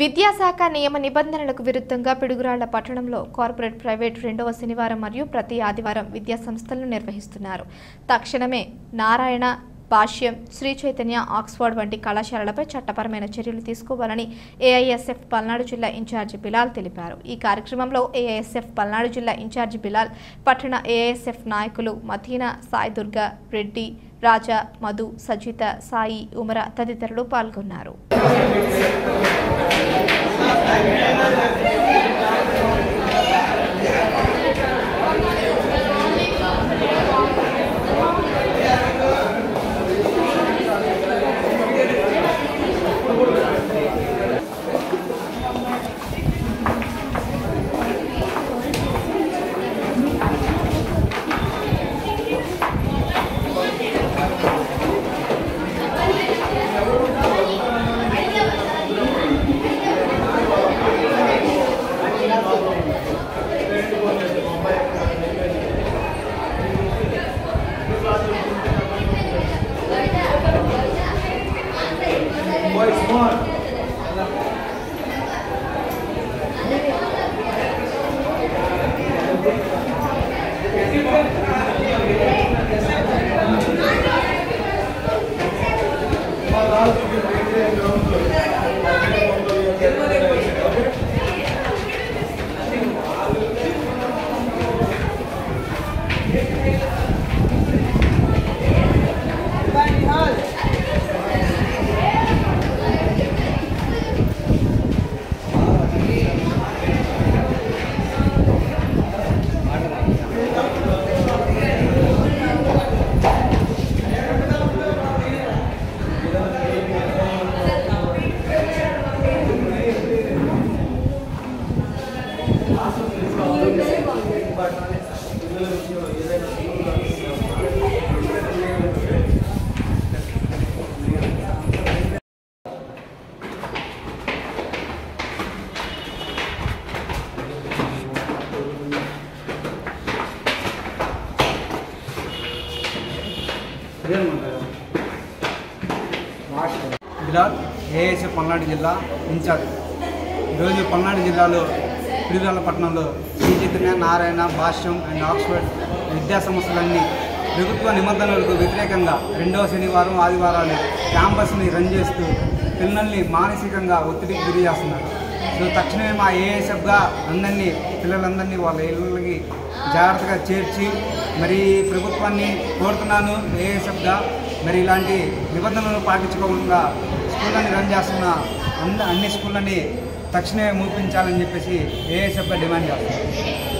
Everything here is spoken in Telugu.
విద్యాశాఖ నియమ నిబంధనలకు విరుద్ధంగా పిడుగురాళ్ల పట్టణంలో కార్పొరేట్ ప్రైవేట్ రెండవ శనివారం మరియు ప్రతి ఆదివారం విద్యా సంస్థలను నిర్వహిస్తున్నారు. తక్షణమే నారాయణ, భాష్యం, శ్రీ చైతన్య, ఆక్స్ఫర్డ్ వంటి కళాశాలలపై చట్టపరమైన చర్యలు తీసుకోవాలని AISF పల్నాడు జిల్లా ఇన్ఛార్జి బిలాల్ తెలిపారు. ఈ కార్యక్రమంలో AISF పల్నాడు జిల్లా ఇన్ఛార్జి బిలాల్, పట్టణ AISF నాయకులు మథీనా, సాయిదుర్గా, రెడ్డి, రాజా, మధు, సజిత, సాయి, ఉమర తదితరులు పాల్గొన్నారు. బిలాల్, AISF పల్నాడు జిల్లా ఇన్ఛార్జ్. ఈరోజు పల్నాడు జిల్లాలో పిడుగురాళ్ల పట్టణంలో శ్రీ చైతన్య, నారాయణ, భాష్యం అండ్ ఆక్స్ఫర్డ్ విద్యా సంస్థలన్నీ ప్రభుత్వ నిబంధనలకు వ్యతిరేకంగా రెండవ శనివారం ఆదివారాలు క్యాంపస్ని రన్ చేస్తూ పిల్లల్ని మానసికంగా ఒత్తిడికి గురి చేస్తున్నారు. సో తక్షణమే మా AISFగా అందరినీ, పిల్లలందరినీ వాళ్ళ ఇళ్ళకి జాగ్రత్తగా చేర్చి మరి ప్రభుత్వాన్ని కోరుతున్నాను. AISFగా మరి ఇలాంటి నిబంధనలను పాటించుకోకుండా స్కూళ్ళని రన్ చేస్తున్న అన్ని స్కూళ్ళని తక్షణమే మూపించాలని చెప్పేసి AISFగా డిమాండ్ చేస్తున్నారు.